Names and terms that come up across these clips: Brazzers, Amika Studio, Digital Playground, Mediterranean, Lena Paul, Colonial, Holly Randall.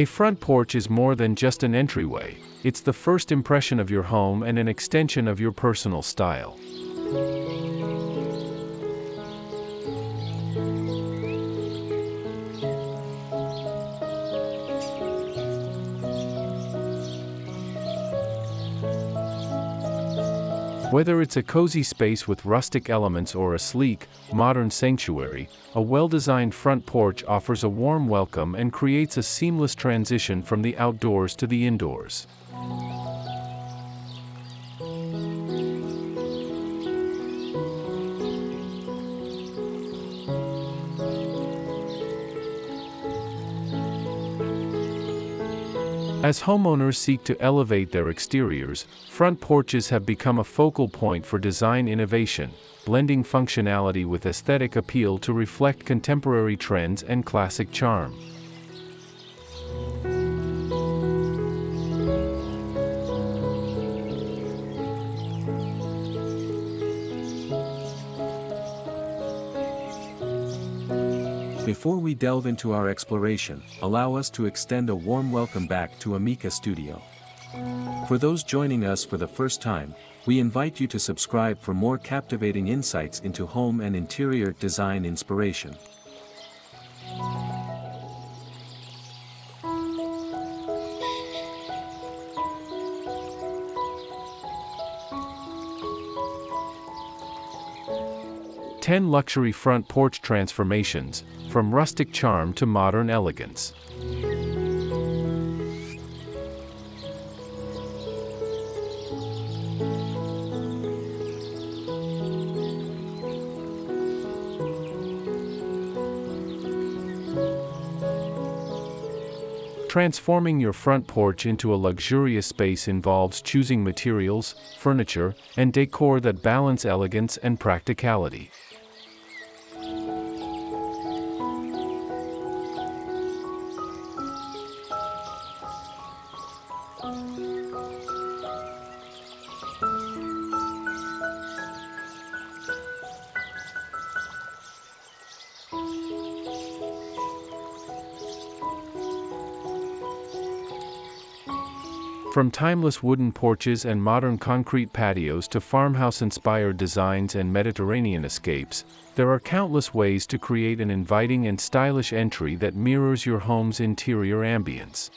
A front porch is more than just an entryway. It's the first impression of your home and an extension of your personal style. Whether it's a cozy space with rustic elements or a sleek, modern sanctuary, a well-designed front porch offers a warm welcome and creates a seamless transition from the outdoors to the indoors. As homeowners seek to elevate their exteriors, front porches have become a focal point for design innovation, blending functionality with aesthetic appeal to reflect contemporary trends and classic charm. Before we delve into our exploration, allow us to extend a warm welcome back to Amika Studio. For those joining us for the first time, we invite you to subscribe for more captivating insights into home and interior design inspiration. Ten luxury front porch transformations, from rustic charm to modern elegance. Transforming your front porch into a luxurious space involves choosing materials, furniture, and decor that balance elegance and practicality. From timeless wooden porches and modern concrete patios to farmhouse-inspired designs and Mediterranean escapes, there are countless ways to create an inviting and stylish entry that mirrors your home's interior ambience.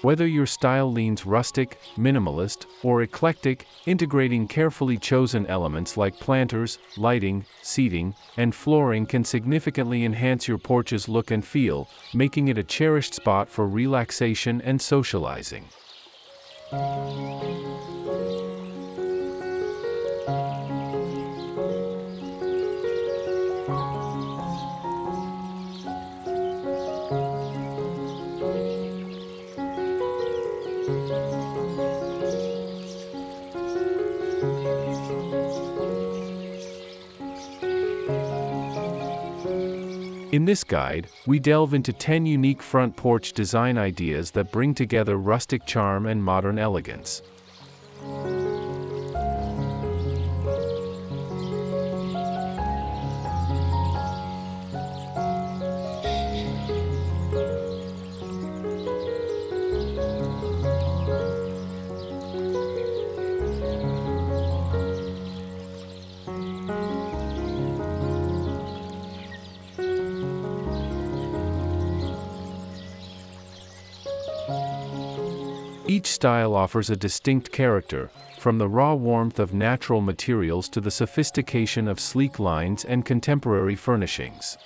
Whether your style leans rustic, minimalist, or eclectic, integrating carefully chosen elements like planters, lighting, seating, and flooring can significantly enhance your porch's look and feel, making it a cherished spot for relaxation and socializing. In this guide, we delve into 10 unique front porch design ideas that bring together rustic charm and modern elegance. Each style offers a distinct character, from the raw warmth of natural materials to the sophistication of sleek lines and contemporary furnishings.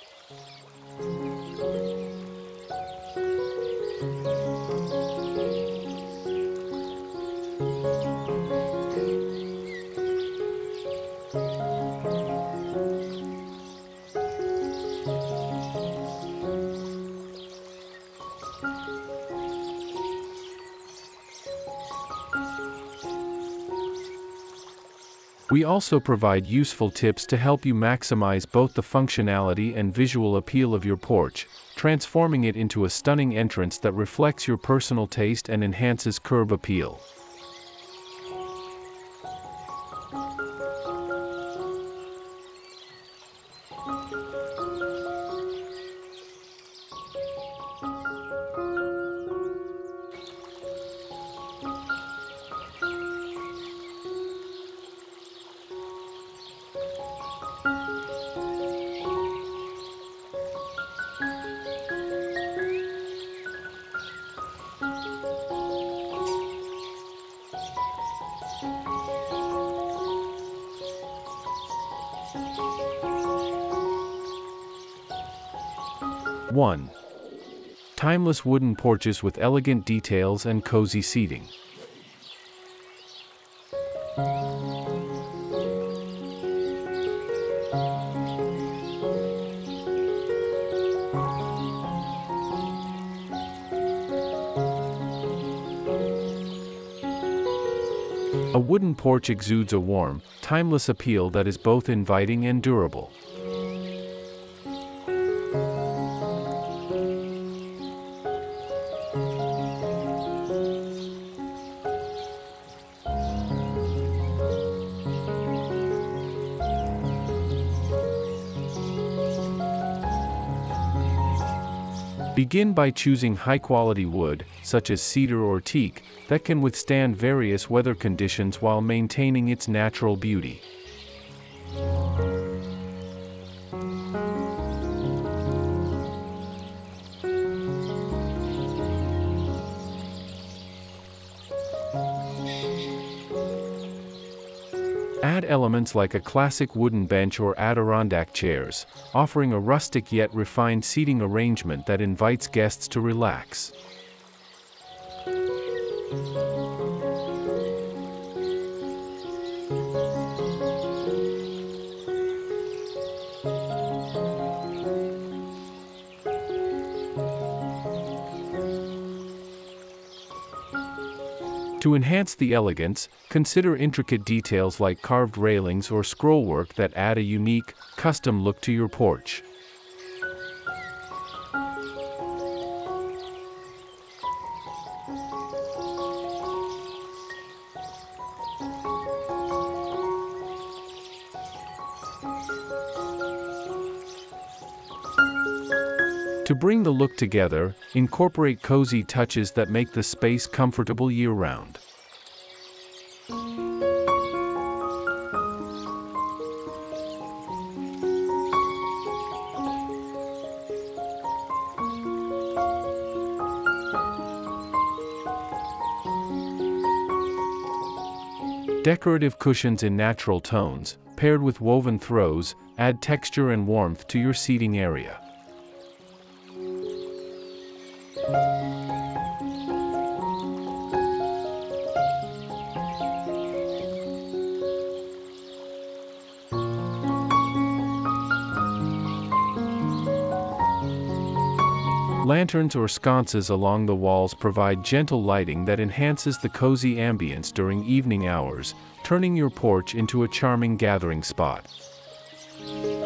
We also provide useful tips to help you maximize both the functionality and visual appeal of your porch, transforming it into a stunning entrance that reflects your personal taste and enhances curb appeal. One. Timeless wooden porches with elegant details and cozy seating. A wooden porch exudes a warm, timeless appeal that is both inviting and durable. 2. Begin by choosing high-quality wood, such as cedar or teak, that can withstand various weather conditions while maintaining its natural beauty. 3. Add elements like a classic wooden bench or Adirondack chairs, offering a rustic yet refined seating arrangement that invites guests to relax. 4. To enhance the elegance, consider intricate details like carved railings or scrollwork that add a unique, custom look to your porch. 5. To bring the look together, incorporate cozy touches that make the space comfortable year-round. 6. Decorative cushions in natural tones, paired with woven throws, add texture and warmth to your seating area. 7. Lanterns or sconces along the walls provide gentle lighting that enhances the cozy ambience during evening hours, turning your porch into a charming gathering spot. 8.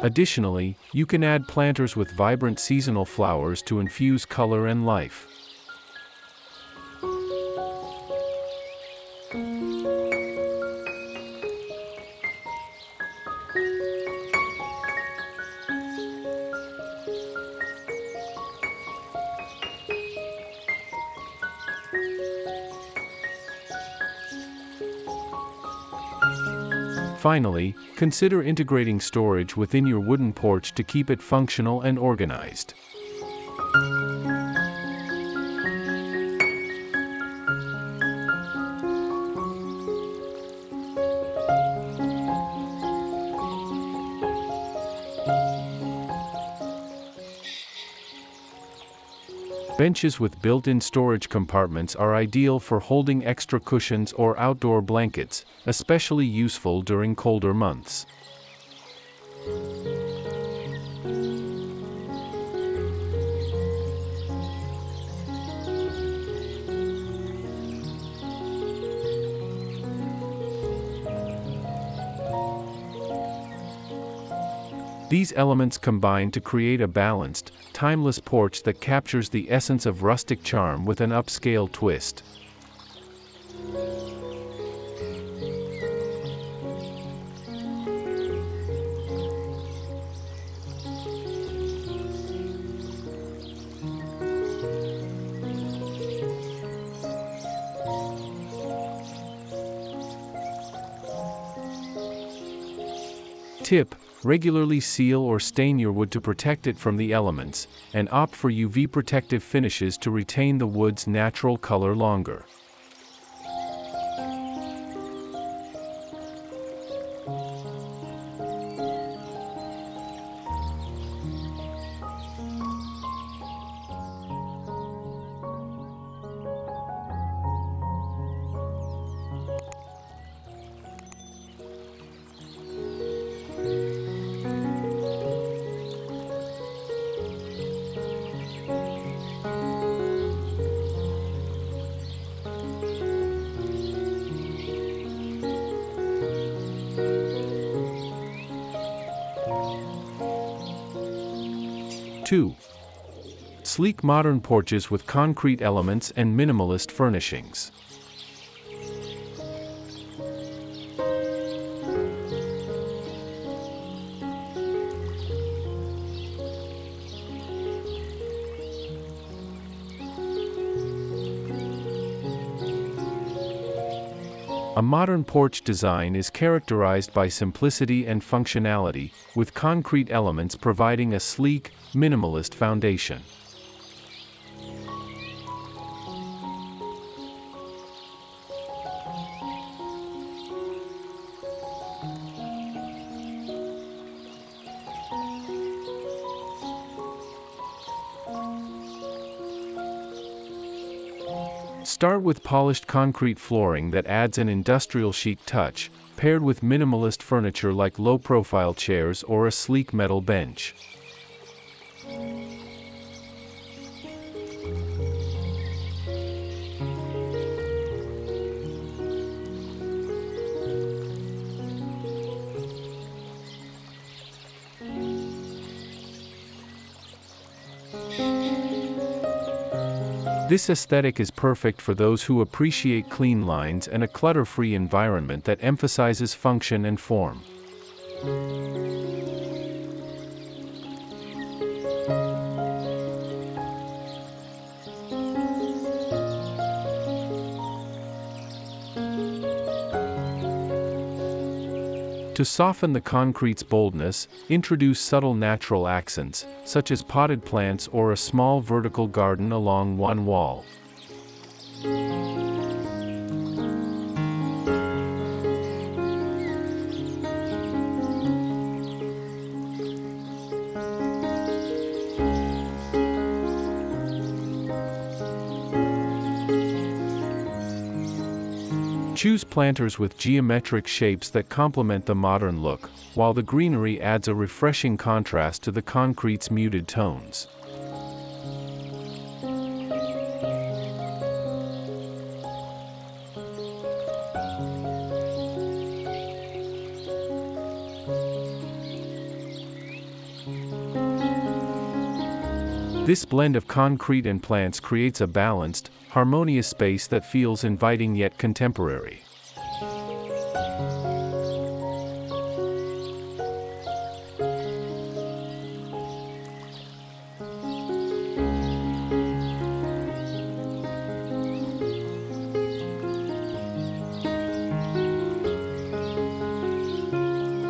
Additionally, you can add planters with vibrant seasonal flowers to infuse color and life. 9. Finally, consider integrating storage within your wooden porch to keep it functional and organized. Benches with built-in storage compartments are ideal for holding extra cushions or outdoor blankets, especially useful during colder months. These elements combine to create a balanced, timeless porch that captures the essence of rustic charm with an upscale twist. Tip: regularly seal or stain your wood to protect it from the elements, and opt for UV protective finishes to retain the wood's natural color longer. Two. Sleek modern porches with concrete elements and minimalist furnishings. A modern porch design is characterized by simplicity and functionality, with concrete elements providing a sleek, minimalist foundation. Start with polished concrete flooring that adds an industrial chic touch, paired with minimalist furniture like low-profile chairs or a sleek metal bench. This aesthetic is perfect for those who appreciate clean lines and a clutter-free environment that emphasizes function and form. To soften the concrete's boldness, introduce subtle natural accents, such as potted plants or a small vertical garden along one wall. Choose planters with geometric shapes that complement the modern look, while the greenery adds a refreshing contrast to the concrete's muted tones. This blend of concrete and plants creates a balanced, harmonious space that feels inviting yet contemporary.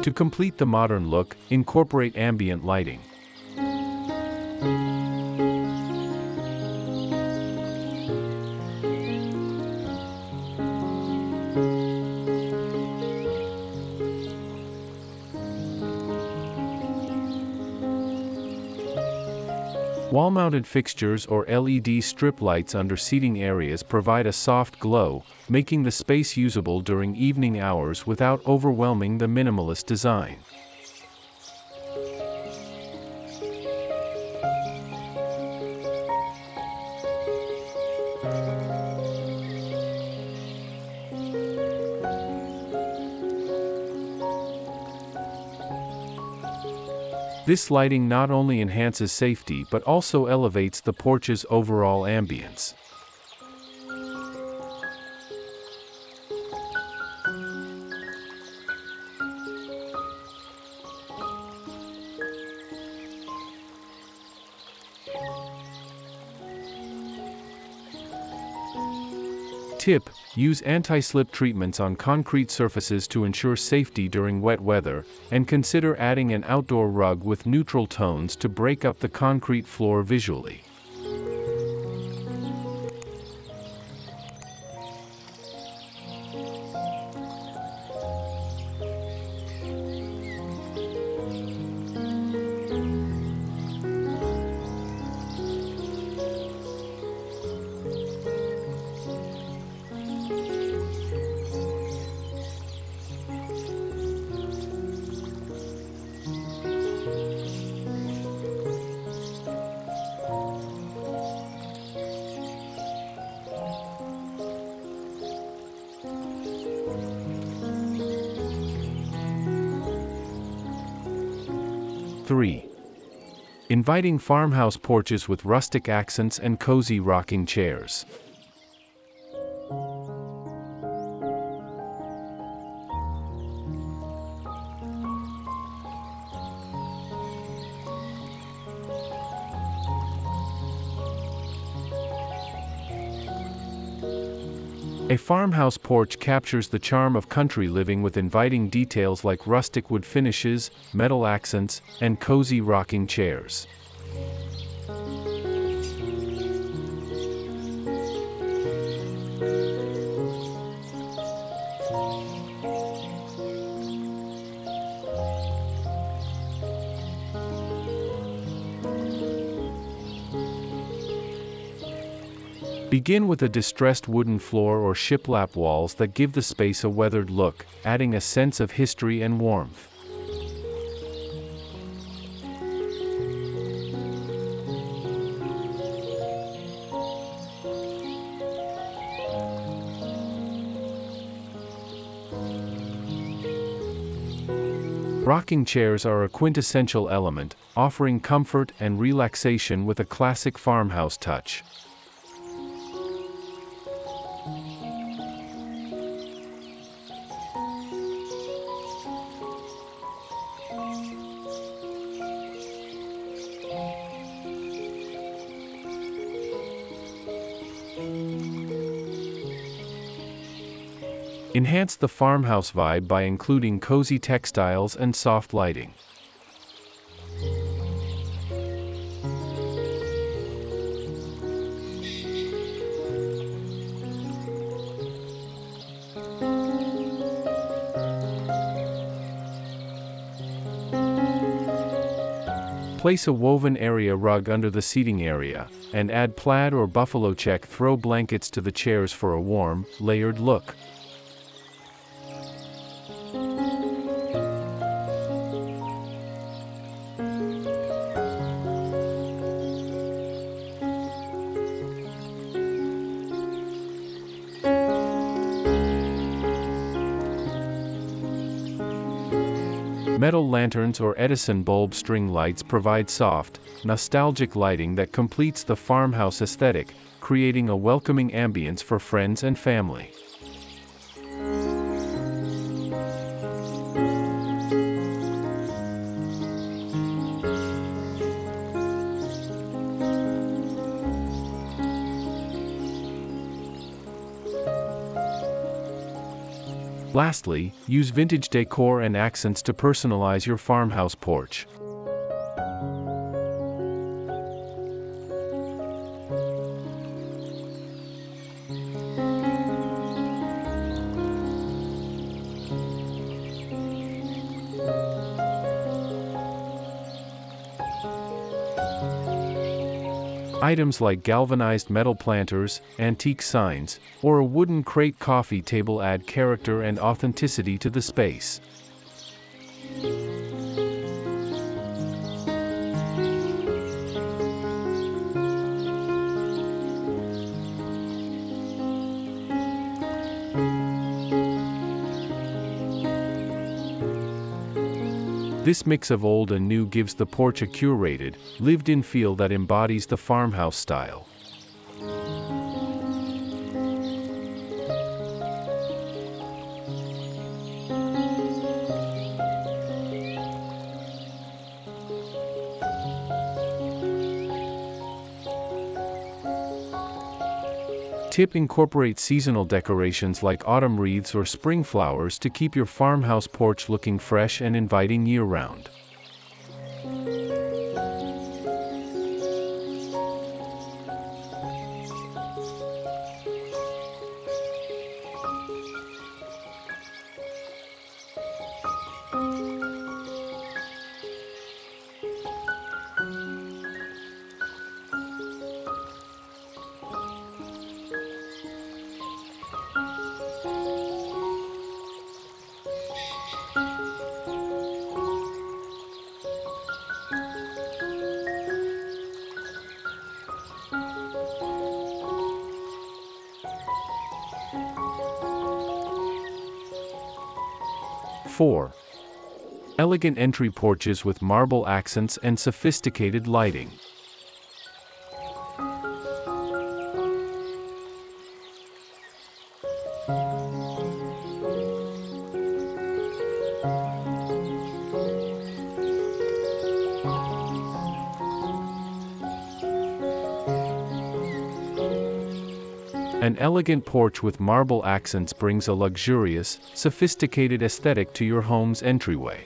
To complete the modern look, incorporate ambient lighting. Wall-mounted fixtures or LED strip lights under seating areas provide a soft glow, making the space usable during evening hours without overwhelming the minimalist design. This lighting not only enhances safety but also elevates the porch's overall ambience. Tip: use anti-slip treatments on concrete surfaces to ensure safety during wet weather, and consider adding an outdoor rug with neutral tones to break up the concrete floor visually. Inviting farmhouse porches with rustic accents and cozy rocking chairs. A farmhouse porch captures the charm of country living with inviting details like rustic wood finishes, metal accents, and cozy rocking chairs. Begin with a distressed wooden floor or shiplap walls that give the space a weathered look, adding a sense of history and warmth. Rocking chairs are a quintessential element, offering comfort and relaxation with a classic farmhouse touch. Enhance the farmhouse vibe by including cozy textiles and soft lighting. Place a woven area rug under the seating area, and add plaid or buffalo check throw blankets to the chairs for a warm, layered look. Metal lanterns or Edison bulb string lights provide soft, nostalgic lighting that completes the farmhouse aesthetic, creating a welcoming ambience for friends and family. Lastly, use vintage decor and accents to personalize your farmhouse porch. Items like galvanized metal planters, antique signs, or a wooden crate coffee table add character and authenticity to the space. This mix of old and new gives the porch a curated, lived-in feel that embodies the farmhouse style. Tip incorporates seasonal decorations like autumn wreaths or spring flowers to keep your farmhouse porch looking fresh and inviting year-round. Four. Elegant entry porches with marble accents and sophisticated lighting. An elegant porch with marble accents brings a luxurious, sophisticated aesthetic to your home's entryway.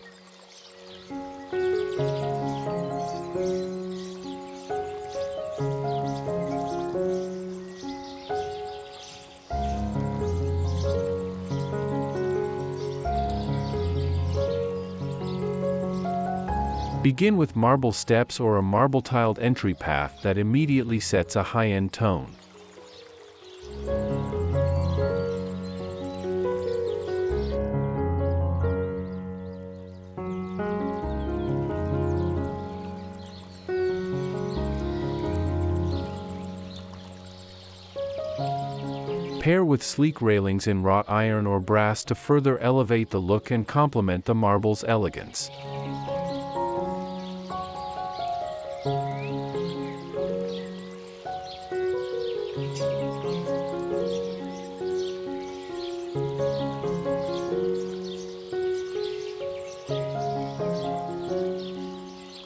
Begin with marble steps or a marble-tiled entry path that immediately sets a high-end tone. Pair with sleek railings in wrought iron or brass to further elevate the look and complement the marble's elegance.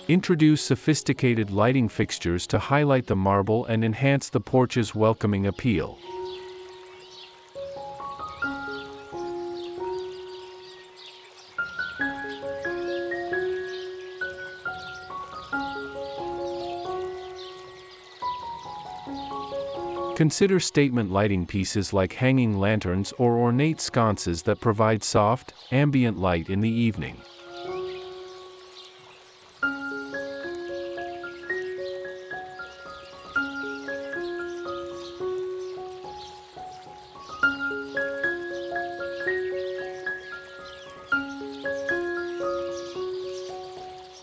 Introduce sophisticated lighting fixtures to highlight the marble and enhance the porch's welcoming appeal. Consider statement lighting pieces like hanging lanterns or ornate sconces that provide soft, ambient light in the evening.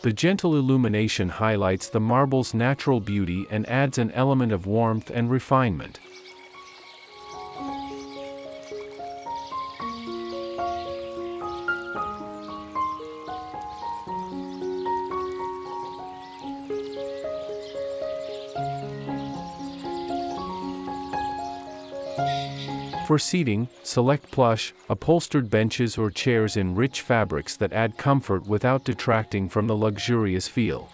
The gentle illumination highlights the marble's natural beauty and adds an element of warmth and refinement. For seating, select plush, upholstered benches or chairs in rich fabrics that add comfort without detracting from the luxurious feel.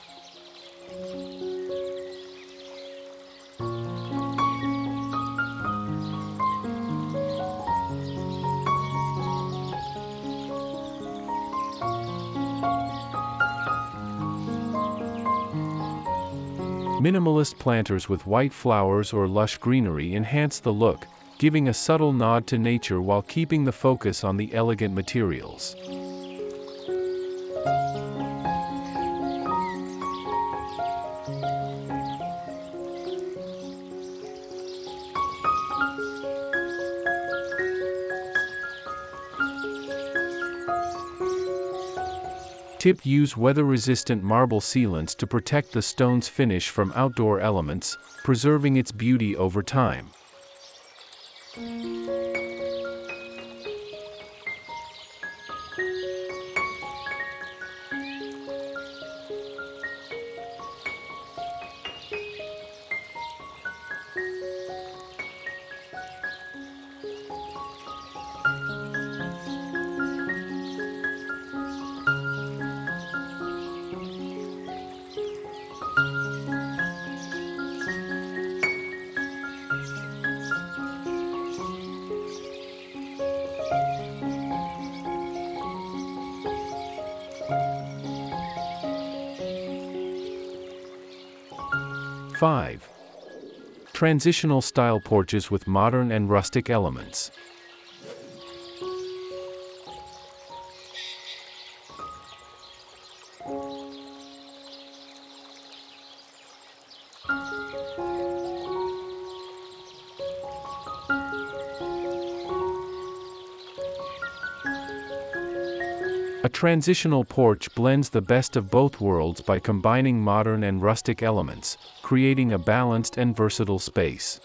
Minimalist planters with white flowers or lush greenery enhance the look, giving a subtle nod to nature while keeping the focus on the elegant materials. Tip: use weather-resistant marble sealants to protect the stone's finish from outdoor elements, preserving its beauty over time. Five. Transitional style porches with modern and rustic elements. A transitional porch blends the best of both worlds by combining modern and rustic elements, creating a balanced and versatile space.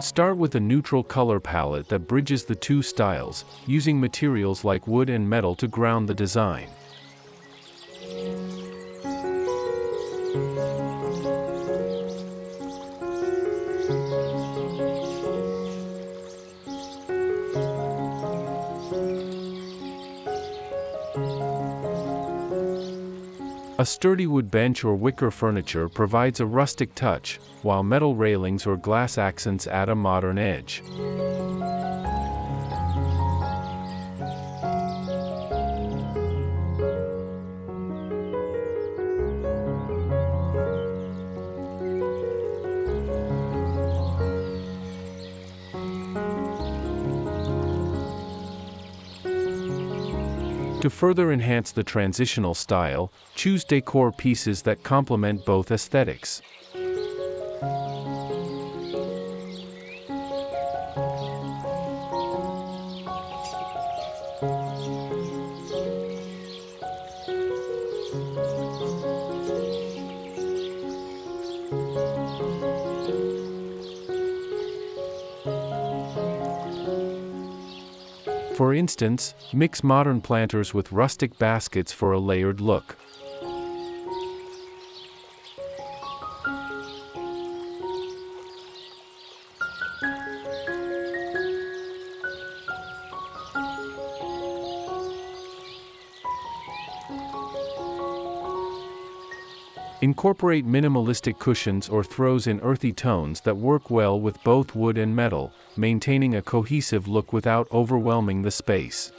Start with a neutral color palette that bridges the two styles, using materials like wood and metal to ground the design. A sturdy wood bench or wicker furniture provides a rustic touch, while metal railings or glass accents add a modern edge. To further enhance the transitional style, choose decor pieces that complement both aesthetics. For instance, mix modern planters with rustic baskets for a layered look. Incorporate minimalistic cushions or throws in earthy tones that work well with both wood and metal, maintaining a cohesive look without overwhelming the space.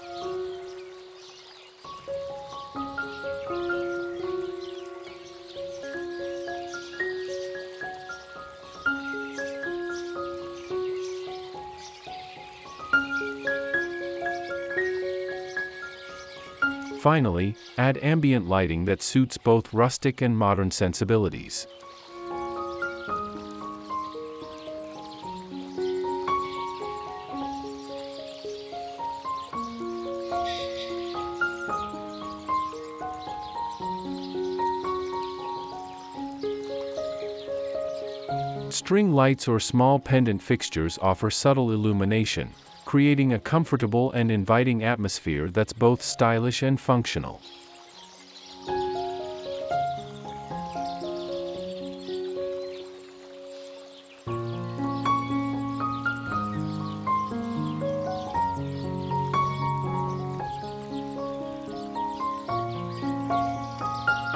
Finally, add ambient lighting that suits both rustic and modern sensibilities. String lights or small pendant fixtures offer subtle illumination, creating a comfortable and inviting atmosphere that's both stylish and functional.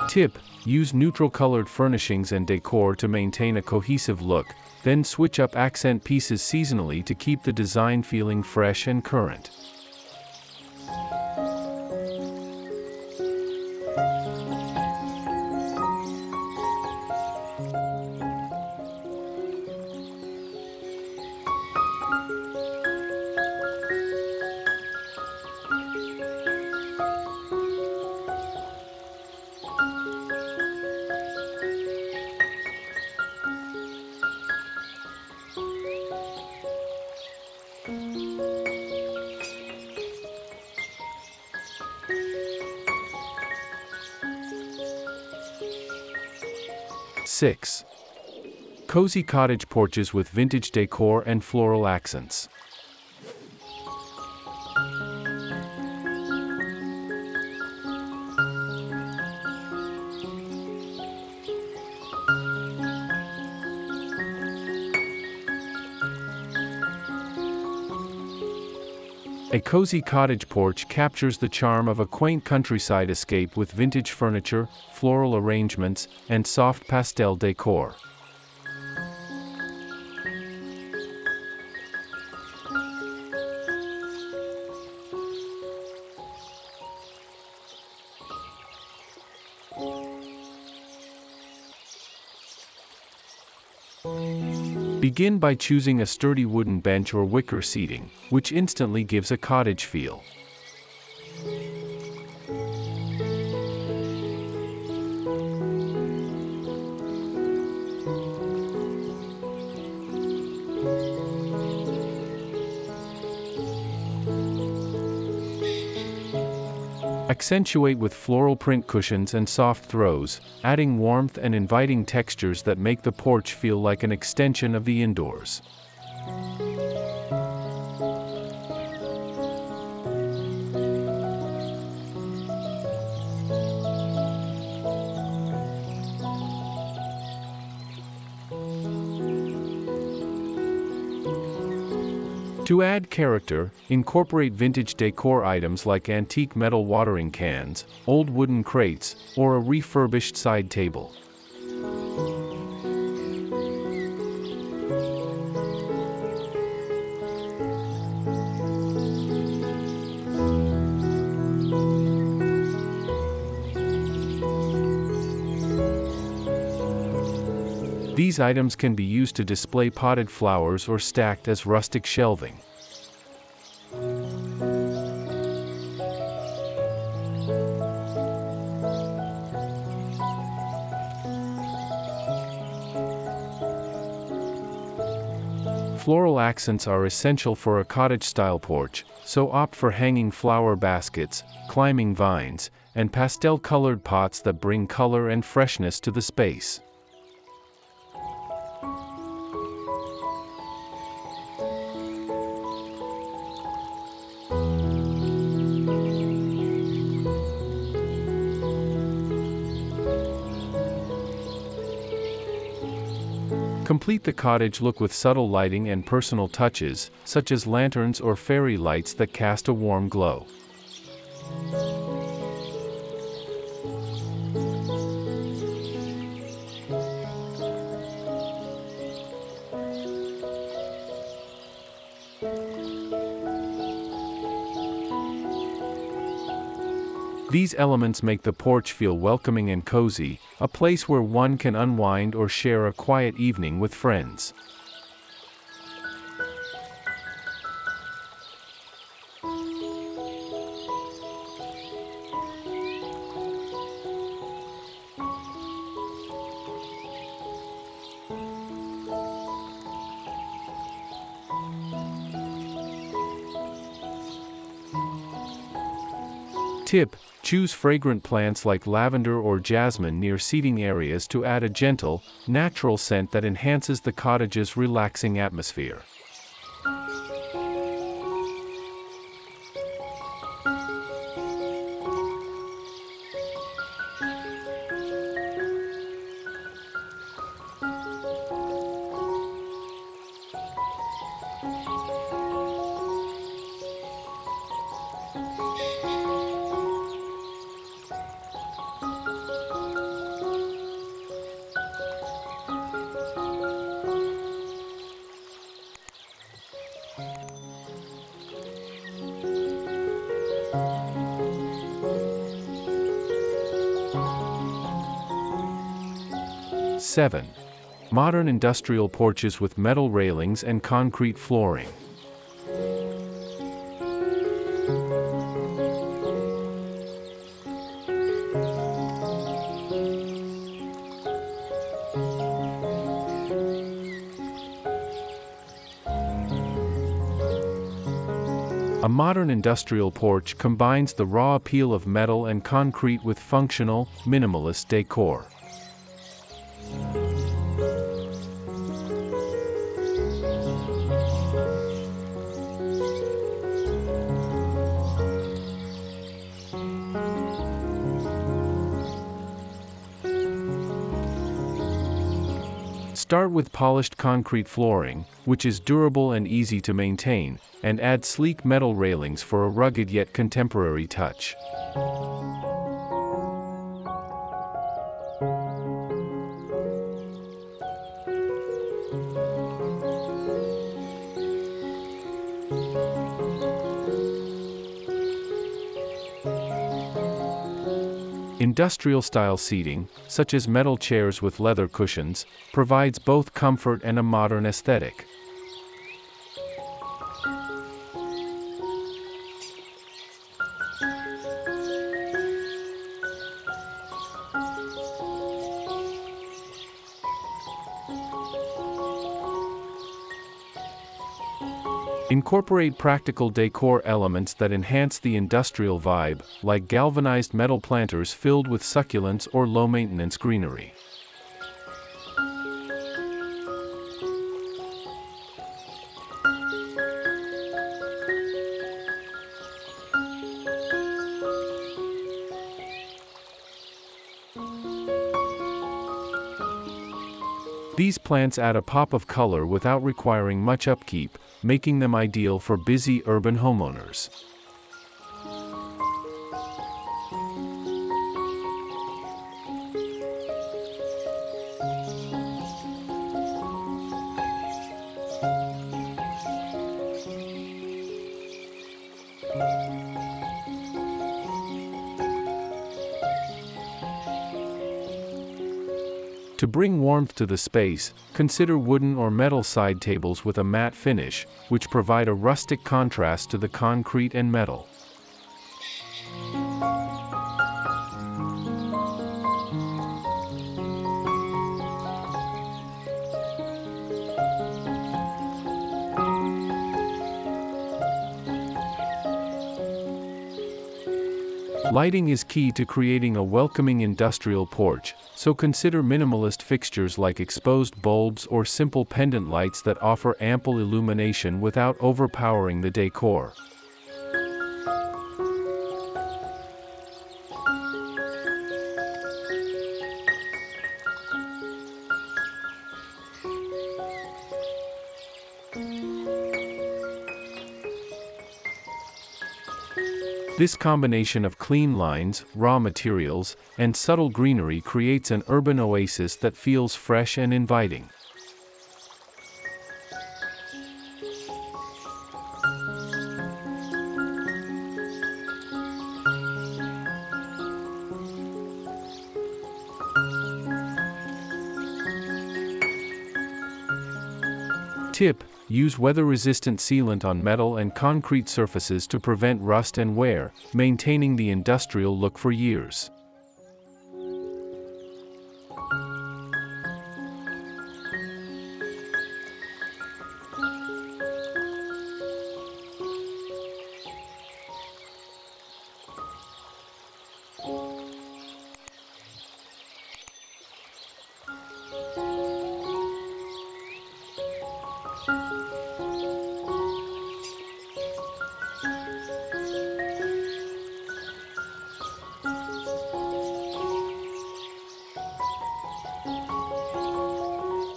Tip: use neutral-colored furnishings and decor to maintain a cohesive look, then switch up accent pieces seasonally to keep the design feeling fresh and current. 6. Cozy cottage porches with vintage decor and floral accents. A cozy cottage porch captures the charm of a quaint countryside escape with vintage furniture, floral arrangements, and soft pastel decor. Begin by choosing a sturdy wooden bench or wicker seating, which instantly gives a cottage feel. Accentuate with floral print cushions and soft throws, adding warmth and inviting textures that make the porch feel like an extension of the indoors. To add character, incorporate vintage decor items like antique metal watering cans, old wooden crates, or a refurbished side table. These items can be used to display potted flowers or stacked as rustic shelving. Floral accents are essential for a cottage-style porch, so opt for hanging flower baskets, climbing vines, and pastel-colored pots that bring color and freshness to the space. Complete the cottage look with subtle lighting and personal touches, such as lanterns or fairy lights that cast a warm glow. These elements make the porch feel welcoming and cozy, a place where one can unwind or share a quiet evening with friends. Tip: choose fragrant plants like lavender or jasmine near seating areas to add a gentle, natural scent that enhances the cottage's relaxing atmosphere. Seven. Modern industrial porches with metal railings and concrete flooring. A modern industrial porch combines the raw appeal of metal and concrete with functional, minimalist decor. Start with polished concrete flooring, which is durable and easy to maintain, and add sleek metal railings for a rugged yet contemporary touch. Industrial-style seating, such as metal chairs with leather cushions, provides both comfort and a modern aesthetic. Incorporate practical decor elements that enhance the industrial vibe, like galvanized metal planters filled with succulents or low-maintenance greenery. These plants add a pop of color without requiring much upkeep, making them ideal for busy urban homeowners. To bring warmth to the space, consider wooden or metal side tables with a matte finish, which provide a rustic contrast to the concrete and metal. Lighting is key to creating a welcoming industrial porch, so consider minimalist fixtures like exposed bulbs or simple pendant lights that offer ample illumination without overpowering the decor. This combination of clean lines, raw materials, and subtle greenery creates an urban oasis that feels fresh and inviting. Tip: use weather-resistant sealant on metal and concrete surfaces to prevent rust and wear, maintaining the industrial look for years.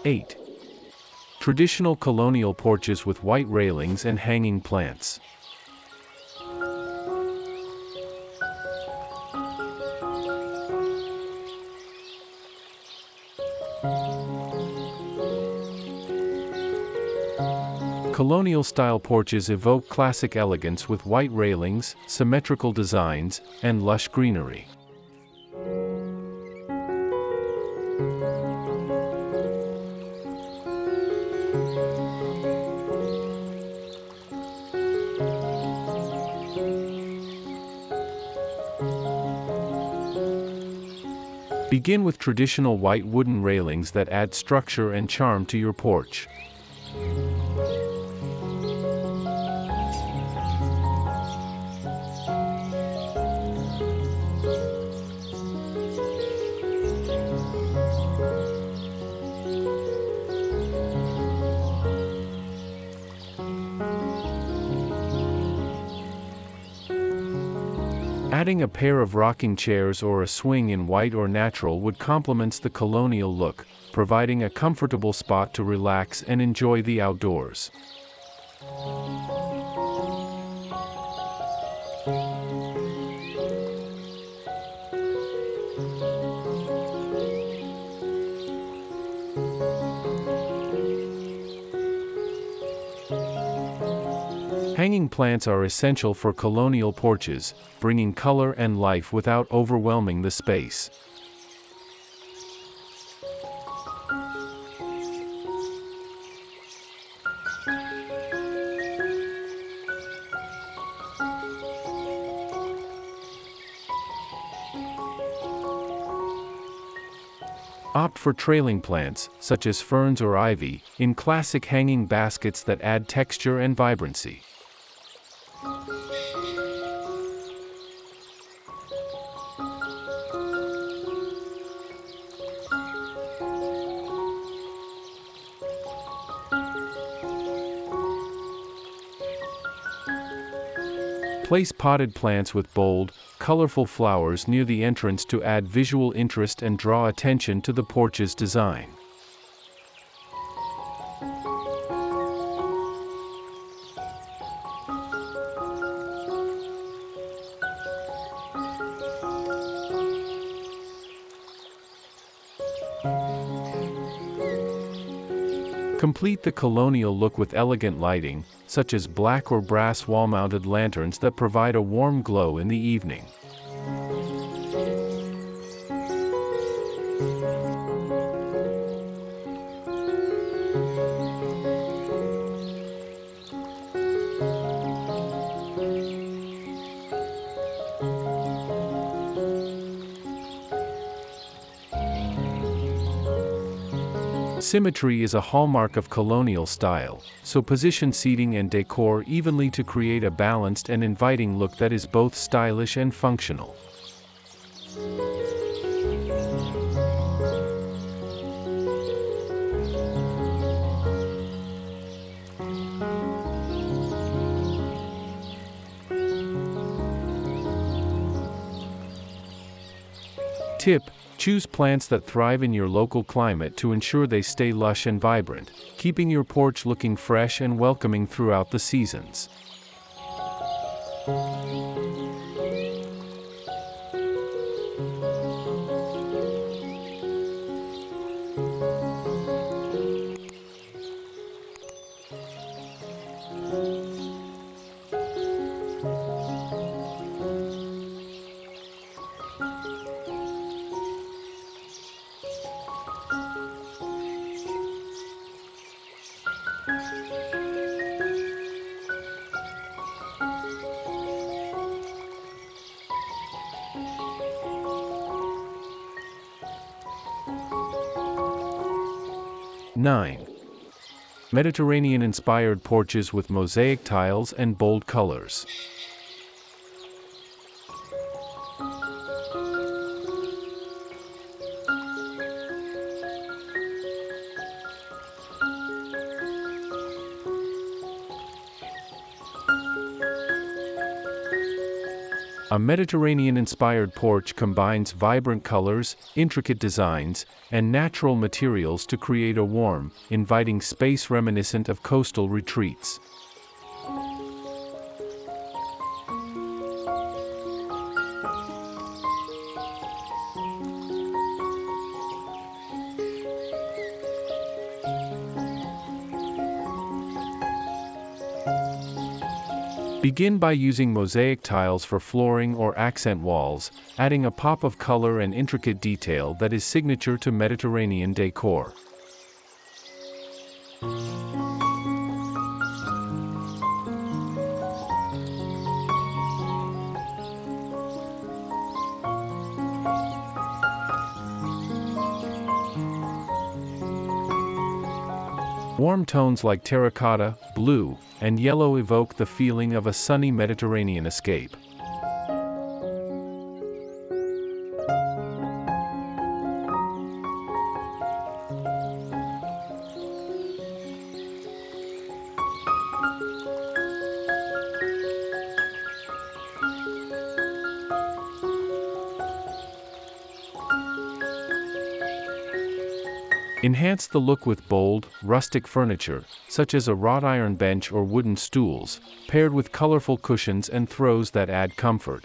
Eight. Traditional colonial porches with white railings and hanging plants. Colonial-style porches evoke classic elegance with white railings, symmetrical designs, and lush greenery. Begin with traditional white wooden railings that add structure and charm to your porch. Adding a pair of rocking chairs or a swing in white or natural wood complements the colonial look, providing a comfortable spot to relax and enjoy the outdoors. Hanging plants are essential for colonial porches, bringing color and life without overwhelming the space. Opt for trailing plants, such as ferns or ivy, in classic hanging baskets that add texture and vibrancy. Place potted plants with bold, colorful flowers near the entrance to add visual interest and draw attention to the porch's design. Complete the colonial look with elegant lighting, such as black or brass wall-mounted lanterns that provide a warm glow in the evening. Symmetry is a hallmark of colonial style, so position seating and decor evenly to create a balanced and inviting look that is both stylish and functional. Tip: choose plants that thrive in your local climate to ensure they stay lush and vibrant, keeping your porch looking fresh and welcoming throughout the seasons. Nine. Mediterranean-inspired porches with mosaic tiles and bold colors. A Mediterranean-inspired porch combines vibrant colors, intricate designs, and natural materials to create a warm, inviting space reminiscent of coastal retreats. Begin by using mosaic tiles for flooring or accent walls, adding a pop of color and intricate detail that is signature to Mediterranean decor. Warm tones like terracotta, blue, and yellow evoke the feeling of a sunny Mediterranean escape. Enhance the look with bold, rustic furniture, such as a wrought iron bench or wooden stools, paired with colorful cushions and throws that add comfort.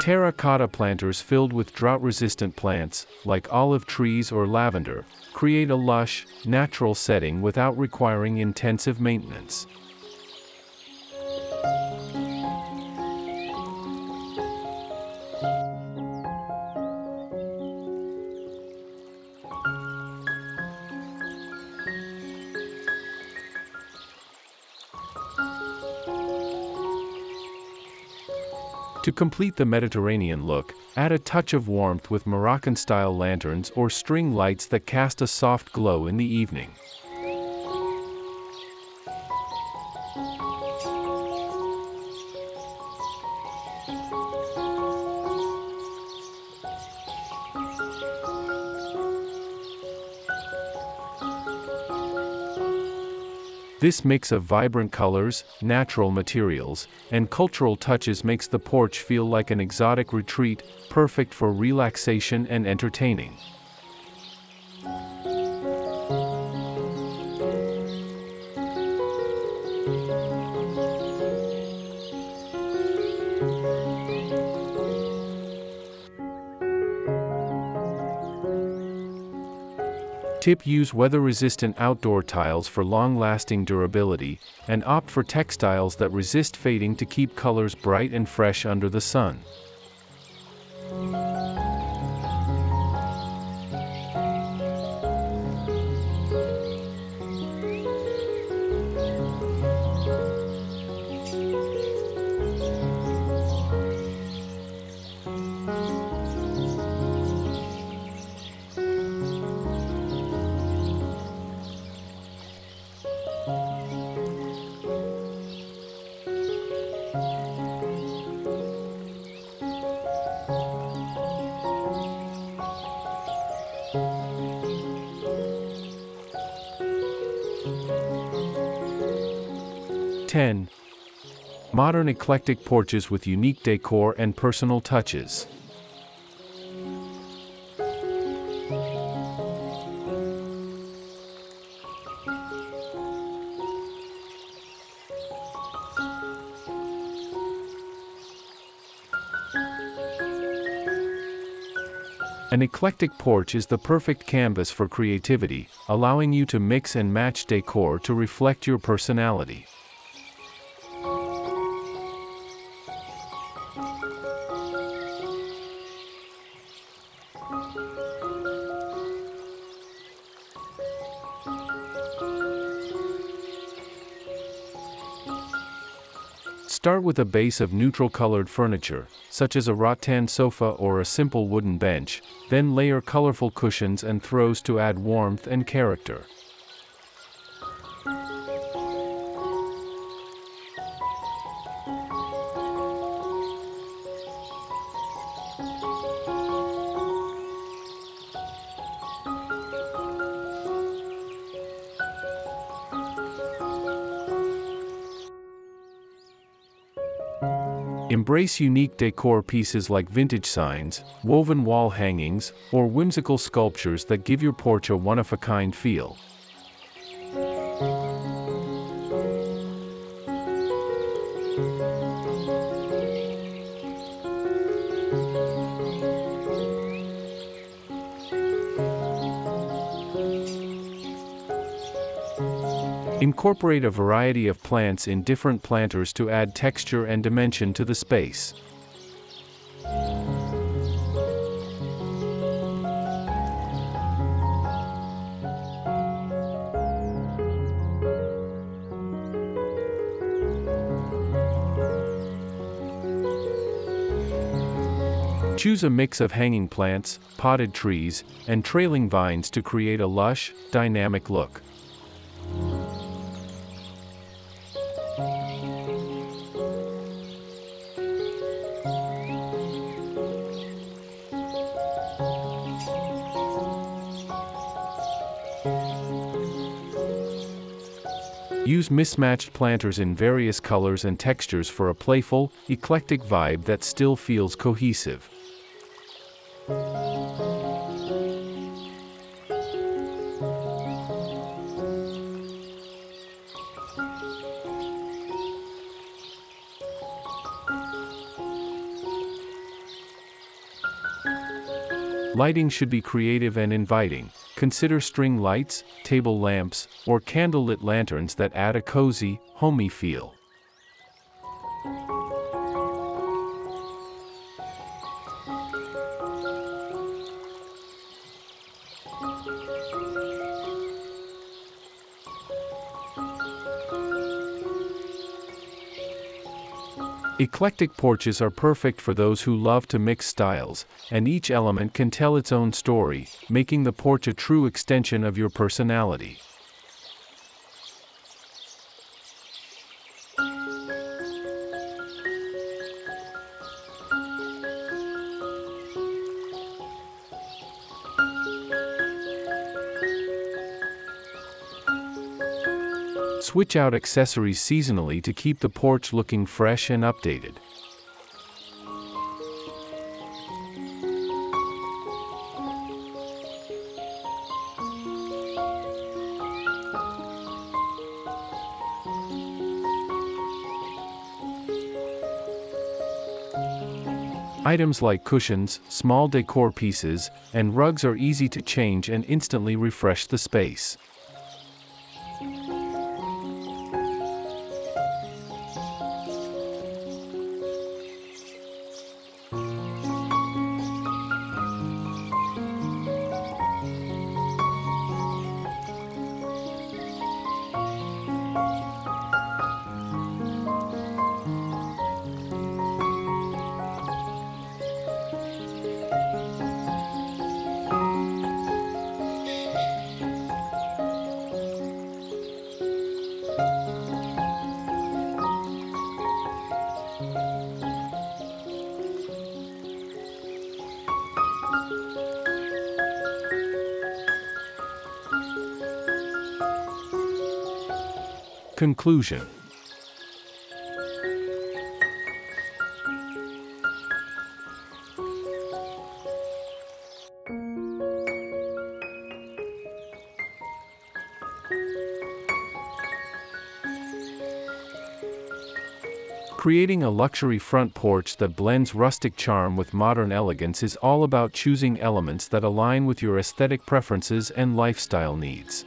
Terracotta planters filled with drought-resistant plants, like olive trees or lavender, create a lush, natural setting without requiring intensive maintenance. To complete the Mediterranean look, add a touch of warmth with Moroccan-style lanterns or string lights that cast a soft glow in the evening. This mix of vibrant colors, natural materials, and cultural touches makes the porch feel like an exotic retreat, perfect for relaxation and entertaining. Tip: use weather-resistant outdoor tiles for long-lasting durability, and opt for textiles that resist fading to keep colors bright and fresh under the sun. Ten. Modern eclectic porches with unique decor and personal touches. An eclectic porch is the perfect canvas for creativity, allowing you to mix and match decor to reflect your personality. Start with a base of neutral-colored furniture, such as a rattan sofa or a simple wooden bench, then layer colorful cushions and throws to add warmth and character. Embrace unique decor pieces like vintage signs, woven wall hangings, or whimsical sculptures that give your porch a one-of-a-kind feel. Incorporate a variety of plants in different planters to add texture and dimension to the space. Choose a mix of hanging plants, potted trees, and trailing vines to create a lush, dynamic look. Use mismatched planters in various colors and textures for a playful, eclectic vibe that still feels cohesive. Lighting should be creative and inviting. Consider string lights, table lamps, or candlelit lanterns that add a cozy, homey feel. Eclectic porches are perfect for those who love to mix styles, and each element can tell its own story, making the porch a true extension of your personality. Switch out accessories seasonally to keep the porch looking fresh and updated. Items like cushions, small decor pieces, and rugs are easy to change and instantly refresh the space. Conclusion. Creating a luxury front porch that blends rustic charm with modern elegance is all about choosing elements that align with your aesthetic preferences and lifestyle needs.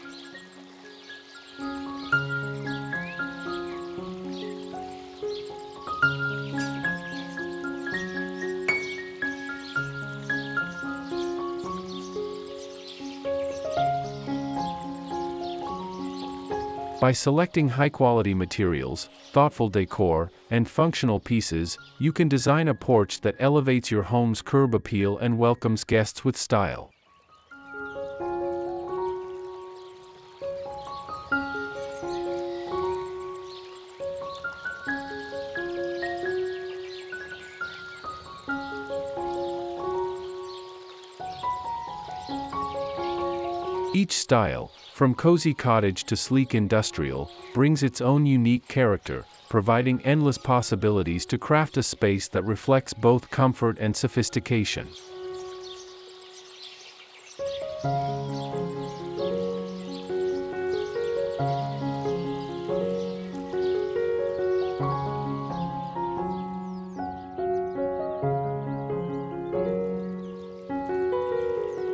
By selecting high-quality materials, thoughtful decor, and functional pieces, you can design a porch that elevates your home's curb appeal and welcomes guests with style. Each style, from cozy cottage to sleek industrial, brings its own unique character, providing endless possibilities to craft a space that reflects both comfort and sophistication.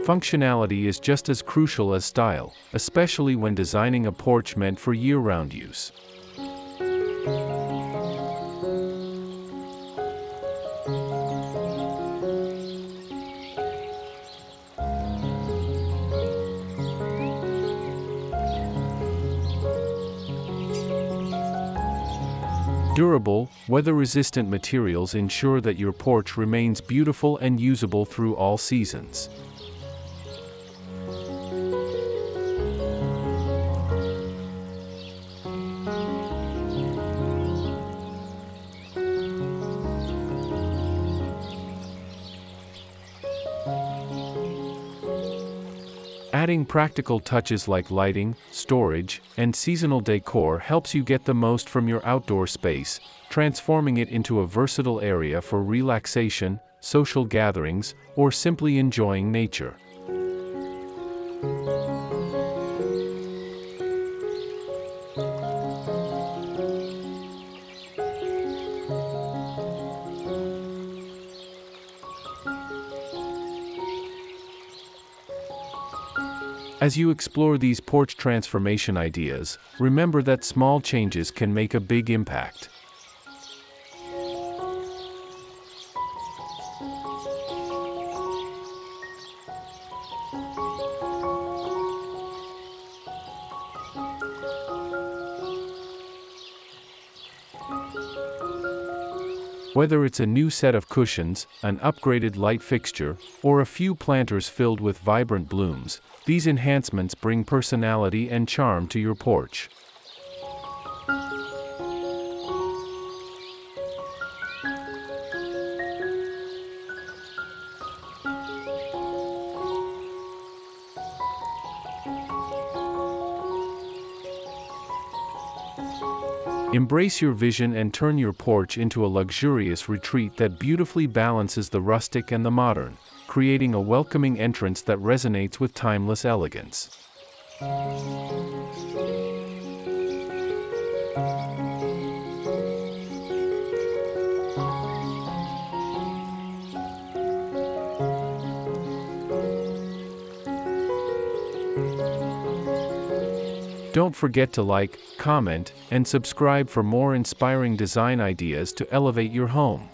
Functionality is just as crucial as style, especially when designing a porch meant for year-round use. Durable, weather-resistant materials ensure that your porch remains beautiful and usable through all seasons. Adding practical touches like lighting, storage, and seasonal decor helps you get the most from your outdoor space, transforming it into a versatile area for relaxation, social gatherings, or simply enjoying nature. As you explore these porch transformation ideas, remember that small changes can make a big impact. Whether it's a new set of cushions, an upgraded light fixture, or a few planters filled with vibrant blooms, these enhancements bring personality and charm to your porch. Embrace your vision and turn your porch into a luxurious retreat that beautifully balances the rustic and the modern, creating a welcoming entrance that resonates with timeless elegance. Don't forget to like, comment, and subscribe for more inspiring design ideas to elevate your home.